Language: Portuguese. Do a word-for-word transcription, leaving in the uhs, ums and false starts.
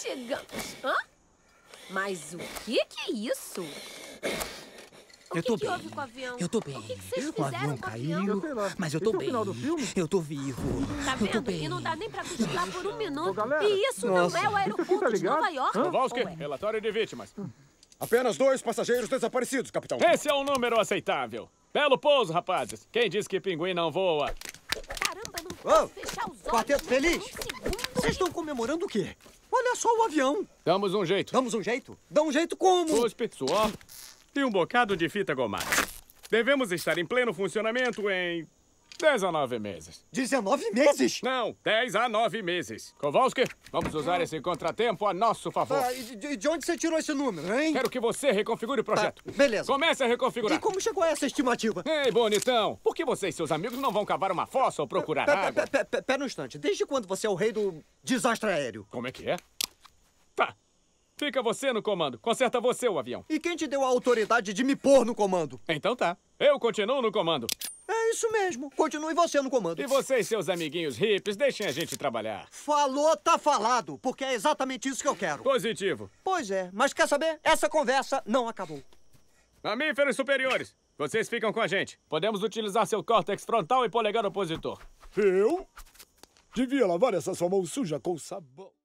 chegamos. Hã? Mas o que que é isso? O eu que tô que bem. Houve com o avião? Eu tô bem. O que que vocês fizeram o avião com o avião? Caiu, sei lá. Mas eu tô esse bem. É o final do filme? Eu tô vivo. Tá vendo? Eu tô bem. E não dá nem pra cochilar por um minuto. Ô, galera, e isso nossa. Não é o aeroporto tá de Nova York? Kowalski, é? Relatório de vítimas. Apenas dois passageiros desaparecidos, capitão. Esse é um número aceitável. Belo pouso, rapazes. Quem disse que pinguim não voa? Caramba, não posso fechar os olhos. Quarteto feliz. Vocês estão comemorando o quê? Olha só o avião. Damos um jeito. Damos um jeito? Dá um jeito como? Cuspe, suor e um bocado de fita gomada. Devemos estar em pleno funcionamento em dezenove meses. dezenove meses? Não, dez a nove meses. Kowalski, vamos usar esse contratempo a nosso favor. Ah, e de onde você tirou esse número, hein? Quero que você reconfigure o projeto. Tá, beleza. Comece a reconfigurar. E como chegou a essa estimativa? Ei, bonitão, por que você e seus amigos não vão cavar uma fossa ou procurar pera, água? Pera, pera, pera um instante. Desde quando você é o rei do desastre aéreo? Como é que é? Tá. Fica você no comando. Conserta você o avião. E quem te deu a autoridade de me pôr no comando? Então tá. Eu continuo no comando. É isso mesmo. Continue você no comando. E você e seus amiguinhos hippies, deixem a gente trabalhar. Falou, tá falado. Porque é exatamente isso que eu quero. Positivo. Pois é. Mas quer saber? Essa conversa não acabou. Mamíferos superiores, vocês ficam com a gente. Podemos utilizar seu córtex frontal e polegar opositor. Eu? Devia lavar essa sua mão suja com sabão.